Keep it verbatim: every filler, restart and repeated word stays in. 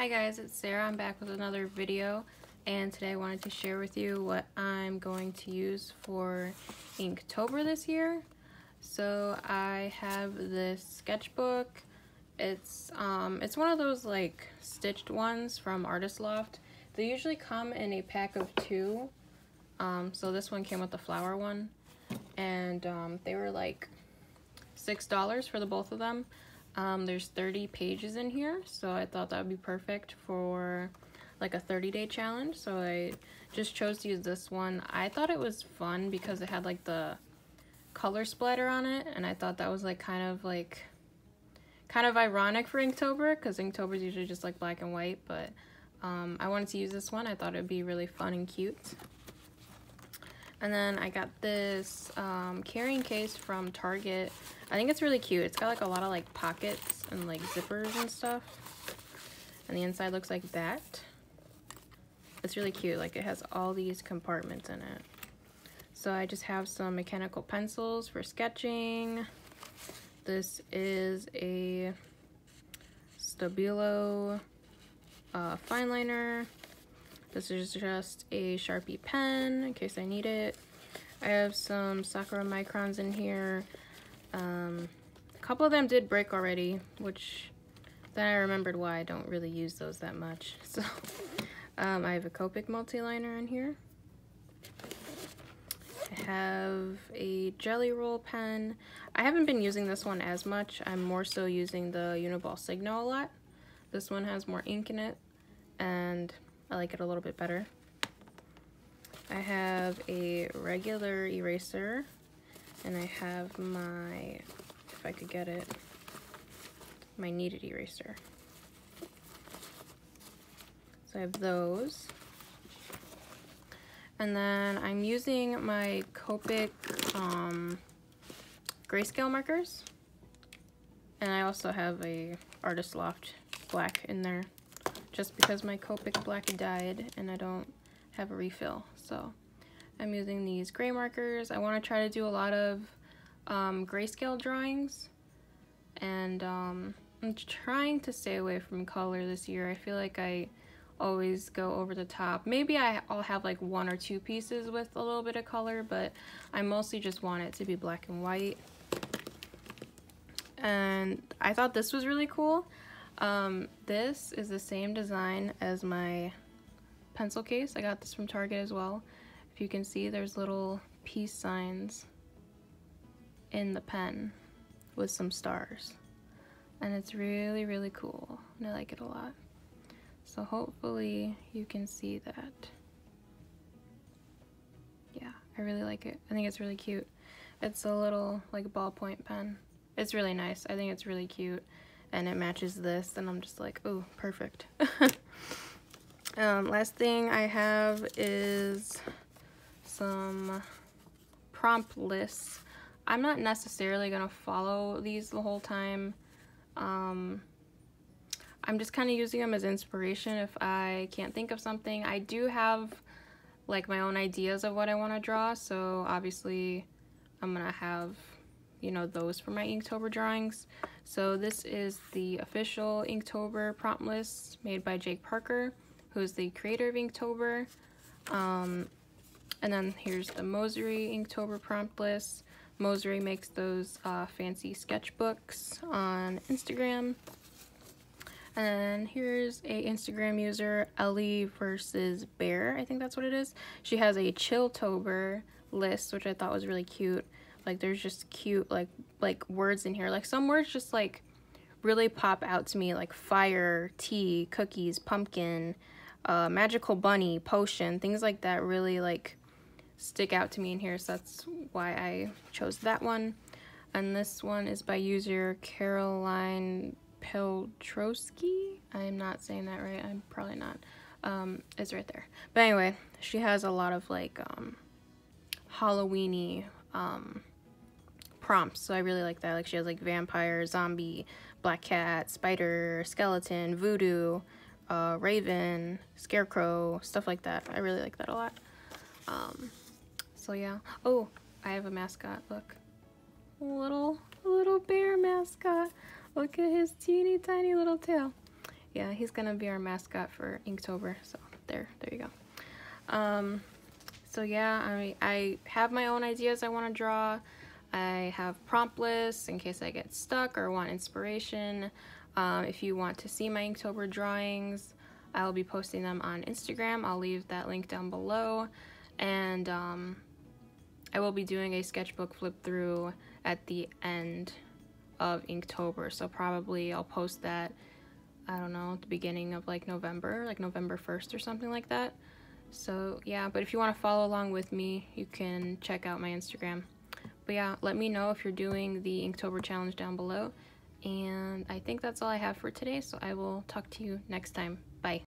Hi guys, it's Sarah. I'm back with another video, and today I wanted to share with you what I'm going to use for Inktober this year. So I have this sketchbook. It's um it's one of those like stitched ones from Artist Loft. They usually come in a pack of two. Um so this one came with the flower one, and um they were like six dollars for the both of them. Um, there's thirty pages in here, so I thought that would be perfect for like a thirty day challenge, so I just chose to use this one. I thought it was fun because it had like the color splatter on it, and I thought that was like kind of like kind of ironic for Inktober, because Inktober is usually just like black and white, but um, I wanted to use this one. I thought it would be really fun and cute. And then I got this um, carrying case from Target. I think it's really cute. It's got like a lot of like pockets and like zippers and stuff. And the inside looks like that. It's really cute. Like it has all these compartments in it. So I just have some mechanical pencils for sketching. This is a Stabilo uh, fine liner. This is just a Sharpie pen in case I need it. I have some Sakura Microns in here. Um, a couple of them did break already, which then I remembered why I don't really use those that much. So um, I have a Copic Multiliner in here. I have a Jelly Roll pen. I haven't been using this one as much. I'm more so using the Uniball Signo a lot. This one has more ink in it, and I like it a little bit better. I have a regular eraser, and I have my, if I could get it, my kneaded eraser. So I have those. And then I'm using my Copic um, grayscale markers. And I also have a Artist Loft black in there, just because my Copic black died and I don't have a refill. So I'm using these gray markers. I want to try to do a lot of um, grayscale drawings, and um, I'm trying to stay away from color this year. I feel like I always go over the top. Maybe I'll have like one or two pieces with a little bit of color, but I mostly just want it to be black and white. And I thought this was really cool. Um, this is the same design as my pencil case. I got this from Target as well. If you can see, there's little peace signs in the pen with some stars. And it's really, really cool, and I like it a lot. So hopefully you can see that. Yeah, I really like it. I think it's really cute. It's a little like ballpoint pen. It's really nice. I think it's really cute. And it matches this, and I'm just like, oh, perfect. um, last thing I have is some prompt lists. I'm not necessarily gonna follow these the whole time. Um, I'm just kind of using them as inspiration if I can't think of something. I do have like my own ideas of what I want to draw, so obviously I'm gonna have, you know, those for my Inktober drawings. So this is the official Inktober prompt list made by Jake Parker, who is the creator of Inktober. Um, and then here's the Mosery Inktober prompt list. Mosery makes those uh, fancy sketchbooks on Instagram. And then here's a Instagram user, Ellie versus Bear, I think that's what it is. She has a Chilltober list, which I thought was really cute. Like there's just cute like like words in here. Like some words just like really pop out to me, like fire, tea, cookies, pumpkin, uh, magical bunny, potion, things like that really like stick out to me in here, so that's why I chose that one. And this one is by user Caroline Peltrowski. I'm not saying that right, I'm probably not. Um, it's right there. But anyway, she has a lot of like um, Halloween-y um, prompts, so I really like that. Like she has like vampire, zombie, black cat, spider, skeleton, voodoo, uh, raven, scarecrow, stuff like that. I really like that a lot. Um, so yeah. Oh, I have a mascot. Look, little little bear mascot. Look at his teeny tiny little tail. yeah, he's gonna be our mascot for Inktober. So there, there you go. Um, so yeah, I, I have my own ideas I wanna draw. I have prompt lists in case I get stuck or want inspiration. Um, if you want to see my Inktober drawings, I'll be posting them on Instagram. I'll leave that link down below. And um, I will be doing a sketchbook flip through at the end of Inktober. So probably I'll post that, I don't know, at the beginning of like November, like November first or something like that. So yeah, but if you want to follow along with me, you can check out my Instagram. But yeah, let me know if you're doing the Inktober challenge down below. And I think that's all I have for today, so I will talk to you next time. Bye.